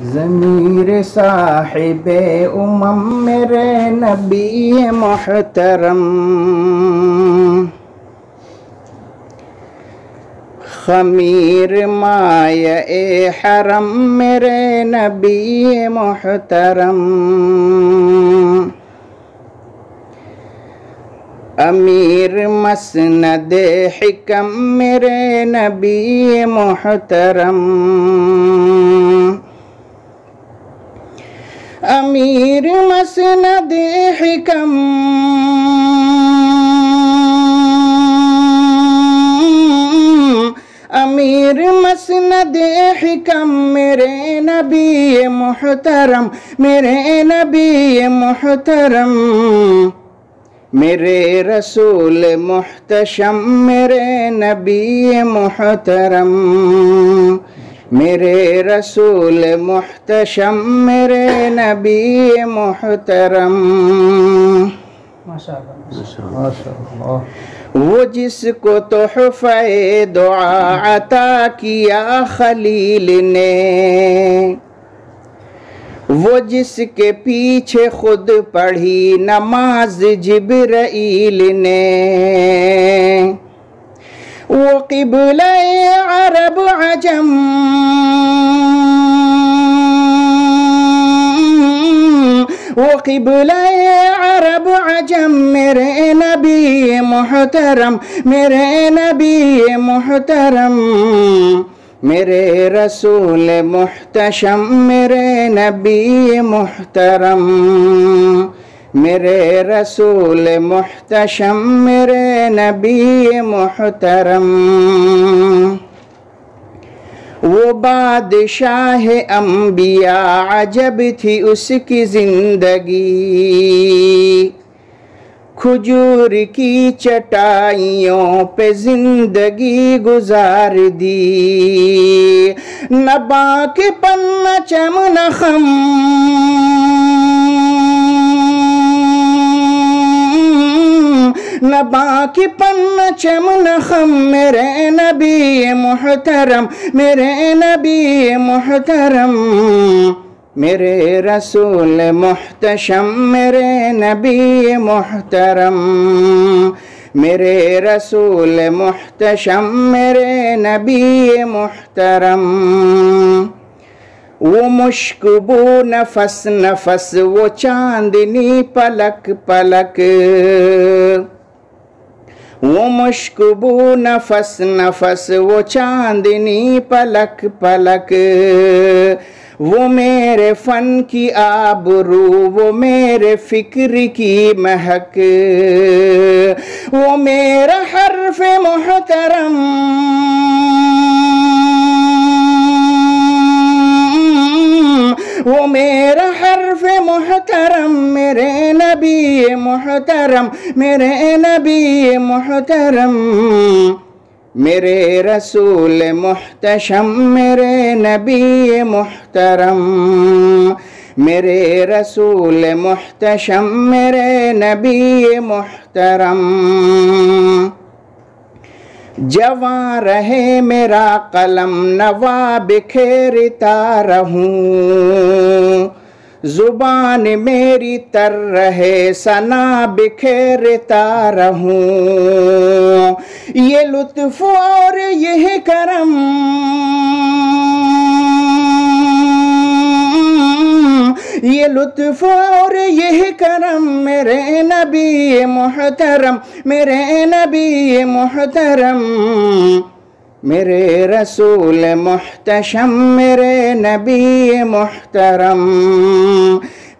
ज़मीर साहिबे उमम मेरे नबी मोहतरम, खमीर माया ए हरम मेरे नबी मोहतरम, अमीर मसनद हिकम मेरे नबी मोहतरम, अमीर मसनद हिकम मेरे नबी मोहतरम, मेरे नबी मोहतरम, मेरे रसूल मोहतशम मेरे नबी मोहतरम, मेरे रसूल मोहतशम मेरे नबी मोहतरम। वो जिसको तोहफे दुआ अता किया खलील ने, वो जिसके पीछे खुद पढ़ी नमाज जिब्राइल ने, वो क़िबला अरब अजम, वो क़िबला अरब अजम मेरे नबी मोहतरम, मेरे नबी मोहतरम, मेरे रसूल मोहतशम मेरे नबी मोहतरम, मेरे रसूल मोहतशम मेरे नबी मोहतरम। वो बादशाह अम्बिया अजब थी उसकी ज़िंदगी, खजूर की चटाइयों पे ज़िंदगी गुजार दी, नबा के पन्ना चमन खम, नबा की पन्ना चमन खम मेरे नबी मोहतरम, मेरे नबी मोहतरम, मेरे रसूल मोहतशम मेरे नबी मोहतरम, मेरे रसूल मोहतशम मेरे नबी मोहतरम। वो मुश्कबू नफस नफस वो चांदनी पलक पलक, वो मुश्कबू नफस नफस वो चांदनी पलक पलक, वो मेरे फ़न की आबरू वो मेरे फ़िक्र की महक, वो मेरा हर्फ मोहतरम, वो मेरा हर्फ मोहतरम मेरे नबी मोहतरम, मेरे नबी मोहतरम, मेरे रसूल मोहतशम मेरे नबी मोहतरम, मेरे रसूल मोहतशम मेरे नबी मोहतरम। जवां रहे मेरा कलम नवा बिखेरता रहूं, ज़ुबान मेरी तर रहे सना बिखेरता रहूं, ये लुत्फ़ और यह करम, ये लुत्फ़ और यह करम मेरे नबी मोहतरम, मेरे नबी मोहतरम, मेरे रसूल मोहतशम मेरे नबी मोहतरम,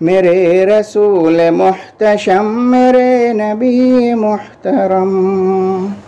मेरे रसूल मोहतशम मेरे नबी मोहतरम।